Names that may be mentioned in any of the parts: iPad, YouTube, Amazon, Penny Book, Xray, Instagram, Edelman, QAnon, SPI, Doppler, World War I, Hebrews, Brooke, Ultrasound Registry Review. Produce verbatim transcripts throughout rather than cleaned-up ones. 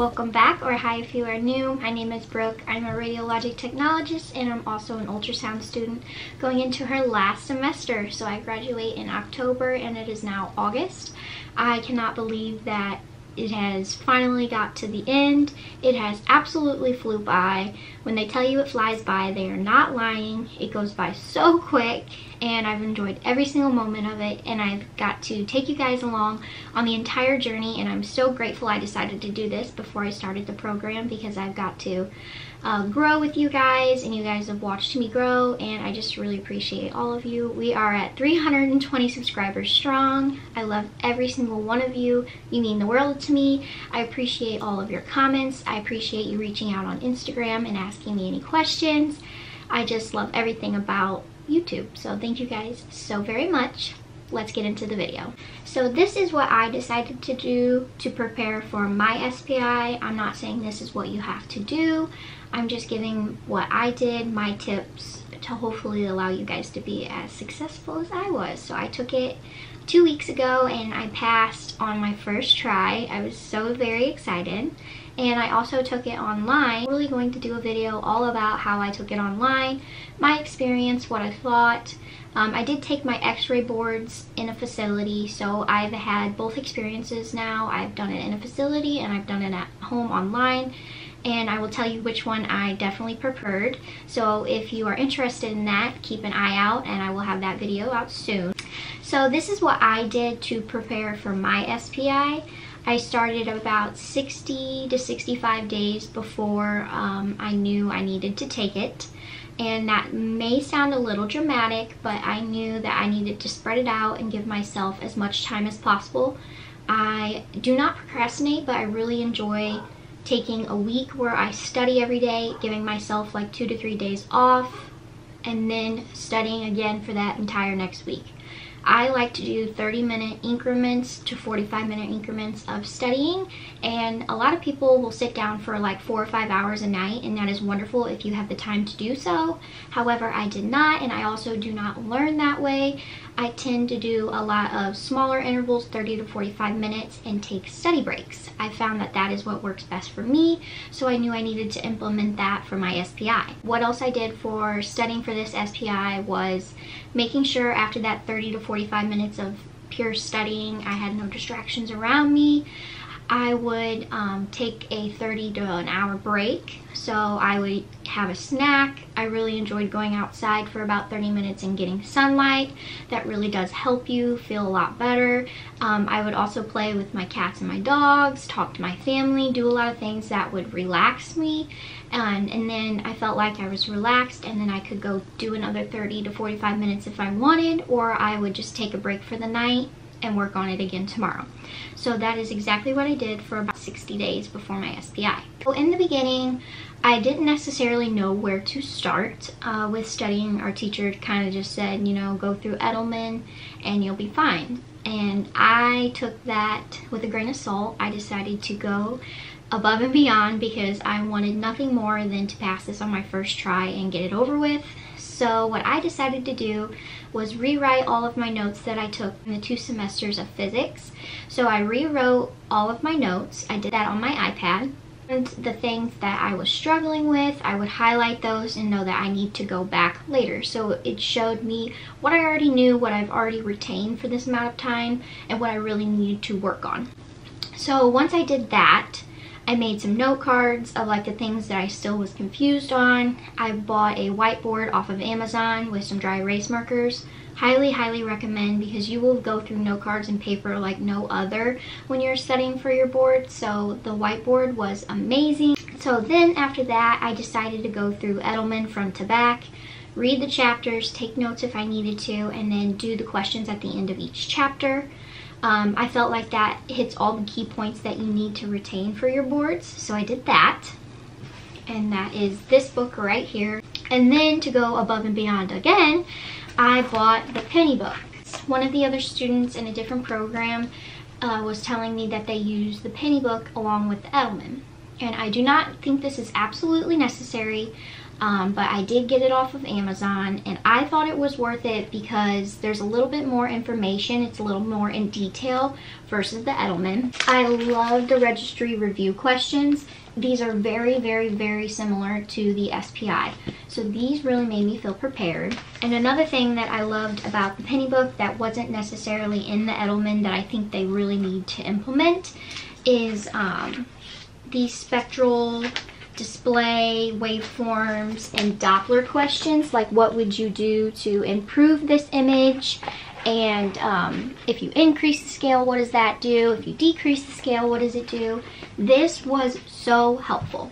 welcome back, or hi if you are new. My name is Brooke. I'm a radiologic technologist and I'm also an ultrasound student going into her last semester. So I graduate in October and it is now August. I cannot believe that it has finally got to the end. It has absolutely flew by. When they tell you it flies by, they are not lying. It goes by so quick, and I've enjoyed every single moment of it, and I've got to take you guys along on the entire journey, and I'm so grateful I decided to do this before I started the program, because I've got to uh, grow with you guys, and you guys have watched me grow, and I just really appreciate all of you. We are at three hundred twenty subscribers strong. I love every single one of you. You mean the world to me. I appreciate all of your comments. I appreciate you reaching out on Instagram and asking me any questions. I just love everything about YouTube. So thank you guys so very much. Let's get into the video. So this is what I decided to do to prepare for my S P I. I'm not saying this is what you have to do. I'm just giving what I did, my tips, to hopefully allow you guys to be as successful as I was. So I took it two weeks ago and I passed on my first try. I was so very excited. And I also took it online. I'm really going to do a video all about how I took it online, my experience, what I thought. Um, I did take my x-ray boards in a facility, so I've had both experiences now. I've done it in a facility and I've done it at home online. And I will tell you which one I definitely preferred. So if you are interested in that, keep an eye out and I will have that video out soon. So this is what I did to prepare for my S P I. I started about sixty to sixty-five days before um, I knew I needed to take it. And that may sound a little dramatic, but I knew that I needed to spread it out and give myself as much time as possible. I do not procrastinate, but I really enjoy taking a week where I study every day, giving myself like two to three days off, and then studying again for that entire next week. I like to do thirty minute increments to forty-five minute increments of studying, and a lot of people will sit down for like four or five hours a night, and that is wonderful if you have the time to do so. However, I did not, and I also do not learn that way. I tend to do a lot of smaller intervals, thirty to forty-five minutes, and take study breaks. I found that that is what works best for me, so I knew I needed to implement that for my S P I. What else I did for studying for this S P I was making sure after that thirty to forty-five minutes of pure studying, I had no distractions around me. I would um, take a thirty to an hour break, so I would have a snack. I really enjoyed going outside for about thirty minutes and getting sunlight. That really does help you feel a lot better. Um, I would also play with my cats and my dogs, talk to my family, do a lot of things that would relax me. And, and then I felt like I was relaxed, and then I could go do another thirty to forty-five minutes if I wanted, or I would just take a break for the night and work on it again tomorrow. So that is exactly what I did for about sixty days before my S P I. So in the beginning, I didn't necessarily know where to start uh, with studying. Our teacher kind of just said, you know, go through Edelman and you'll be fine. And I took that with a grain of salt. I decided to go above and beyond because I wanted nothing more than to pass this on my first try and get it over with. So what I decided to do was rewrite all of my notes that I took in the two semesters of physics. So I rewrote all of my notes. I did that on my iPad. And the things that I was struggling with, I would highlight those and know that I need to go back later. So it showed me what I already knew, what I've already retained for this amount of time, and what I really needed to work on. So once I did that, I made some note cards of like the things that I still was confused on. I bought a whiteboard off of Amazon with some dry erase markers. Highly, highly recommend, because you will go through note cards and paper like no other when you're studying for your board. So the whiteboard was amazing. So then after that, I decided to go through Edelman front to back, read the chapters, take notes if I needed to, and then do the questions at the end of each chapter. Um, I felt like that hits all the key points that you need to retain for your boards, so I did that, and that is this book right here. And then to go above and beyond again, I bought the Penny Book. One of the other students in a different program uh, was telling me that they use the Penny Book along with the Edelman, and I do not think this is absolutely necessary. Um, but I did get it off of Amazon, and I thought it was worth it because there's a little bit more information. It's a little more in detail versus the Edelman. I love the registry review questions. These are very, very, very similar to the S P I. So these really made me feel prepared. And another thing that I loved about the Penny Book that wasn't necessarily in the Edelman that I think they really need to implement is um, the spectral display, waveforms, and Doppler questions, like what would you do to improve this image? And um, if you increase the scale, what does that do? If you decrease the scale, what does it do? This was so helpful.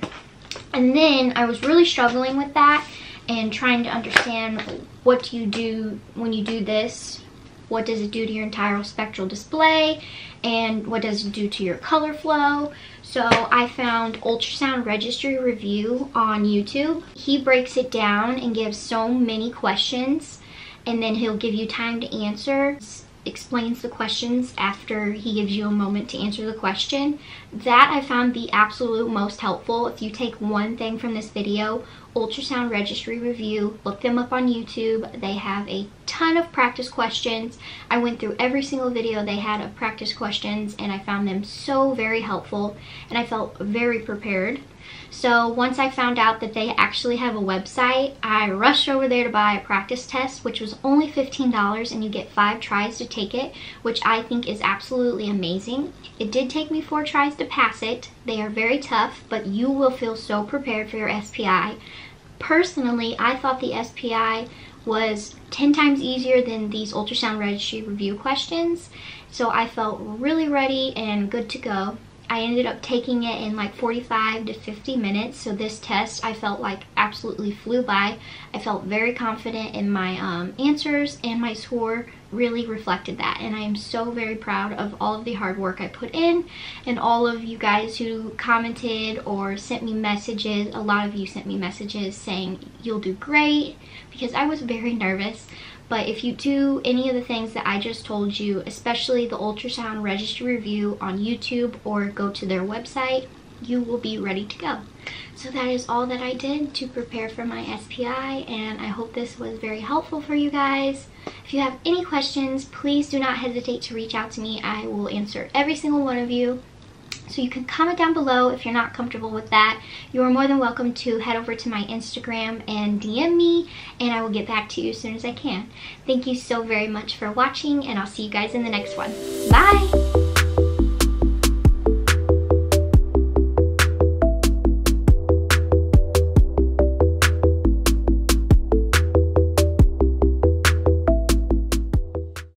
And then I was really struggling with that and trying to understand, what do you do when you do this? What does it do to your entire spectral display? And what does it do to your color flow? So I found Ultrasound Registry Review on YouTube. He breaks it down and gives so many questions, and then he'll give you time to answer, explains the questions after he gives you a moment to answer the question. That I found the absolute most helpful. If you take one thing from this video, Ultrasound Registry Review, look them up on YouTube. They have a ton of practice questions. I went through every single video they had of practice questions, and I found them so very helpful, and I felt very prepared. So once I found out that they actually have a website, I rushed over there to buy a practice test, which was only fifteen dollars, and you get five tries to take it, which I think is absolutely amazing. It did take me four tries to pass it. They are very tough, but you will feel so prepared for your S P I. Personally, I thought the S P I was ten times easier than these Ultrasound Registry Review questions, so I felt really ready and good to go. I ended up taking it in like forty-five to fifty minutes, so this test I felt like absolutely flew by. I felt very confident in my um, answers, and my score really reflected that, and I am so very proud of all of the hard work I put in, and all of you guys who commented or sent me messages. A lot of you sent me messages saying you'll do great, because I was very nervous. But if you do any of the things that I just told you, especially the Ultrasound Registry Review on YouTube or go to their website, you will be ready to go. So that is all that I did to prepare for my S P I, and I hope this was very helpful for you guys. If you have any questions, please do not hesitate to reach out to me. I will answer every single one of you. So you can comment down below if you're not comfortable with that. You are more than welcome to head over to my Instagram and D M me, and I will get back to you as soon as I can. Thank you so very much for watching, and I'll see you guys in the next one. Bye!